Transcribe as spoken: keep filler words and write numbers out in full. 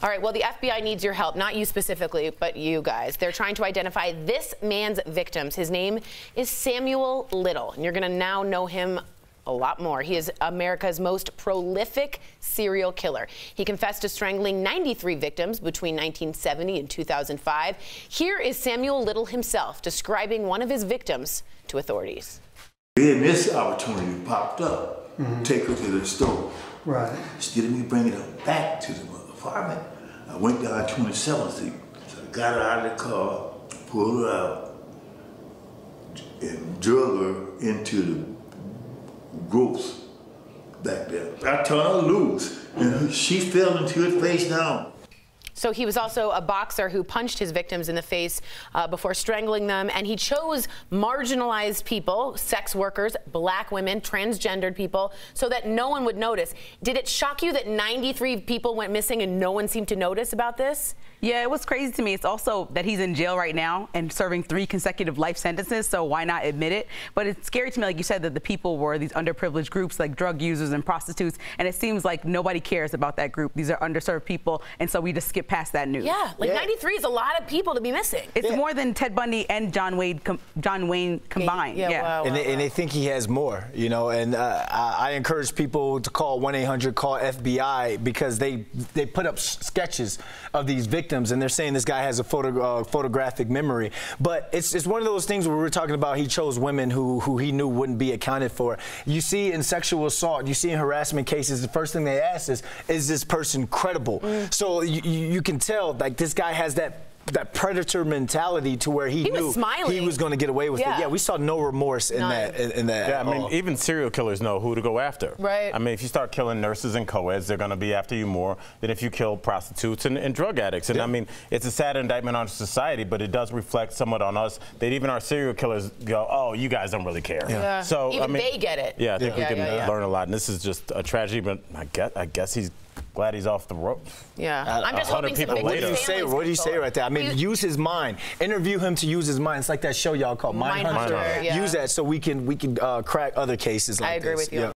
All right, well, the F B I needs your help. Not you specifically, but you guys. They're trying to identify this man's victims. His name is Samuel Little, and you're going to now know him a lot more. He is America's most prolific serial killer. He confessed to strangling ninety-three victims between nineteen seventy and two thousand five. Here is Samuel Little himself describing one of his victims to authorities. Then this opportunity popped up. Mm-hmm. Take her to the store. Right. Instead of me bringing her back to the apartment, I went down twenty-seventh Street. So I got her out of the car, pulled her out, and drug her into the groups back there. I turned her loose, and she fell into it face down. So he was also a boxer who punched his victims in the face uh, before strangling them, and he chose marginalized people, sex workers, black women, transgendered people, so that no one would notice. Did it shock you that ninety-three people went missing and no one seemed to notice about this? Yeah, it was crazy to me. It's also that he's in jail right now and serving three consecutive life sentences, so why not admit it? But it's scary to me, like you said, that the people were these underprivileged groups like drug users and prostitutes, and it seems like nobody cares about that group. These are underserved people, and so we just skip past that news. Yeah, like yeah. ninety-three is a lot of people to be missing. It's yeah. more than Ted Bundy and John Wayne, com John Wayne combined. Yeah, yeah. yeah. Wow, wow, and, they, wow. and they think he has more, you know, and uh, I, I encourage people to call one eight hundred call F B I because they, they put up sketches of these victims and they're saying this guy has a photo, uh, photographic memory. But it's, it's one of those things where we're talking about he chose women who, who he knew wouldn't be accounted for. You see in sexual assault, you see in harassment cases, the first thing they ask is, is this person credible? Mm. So you, you You can tell, like, this guy has that that predator mentality to where he, he knew was he was going to get away with yeah. it. Yeah, we saw no remorse in None. that. In, in that yeah, I mean, all. even serial killers know who to go after. Right. I mean, if you start killing nurses and co-eds, they're going to be after you more than if you kill prostitutes and, and drug addicts. And yeah. I mean, it's a sad indictment on society, but it does reflect somewhat on us that even our serial killers go, oh, you guys don't really care. Yeah. Yeah. So even I mean, they get it. Yeah, I think yeah. we can yeah, yeah, yeah. learn a lot. And this is just a tragedy, but I guess, I guess he's glad he's off the rope. Yeah, uh, I'm just hoping people What do you say? What do you say right there? I mean, you, use his mind. Interview him to use his mind. It's like that show y'all called Mindhunter. Mindhunter. Yeah. Use that so we can we can uh, crack other cases like this. I agree this. with you. Yeah.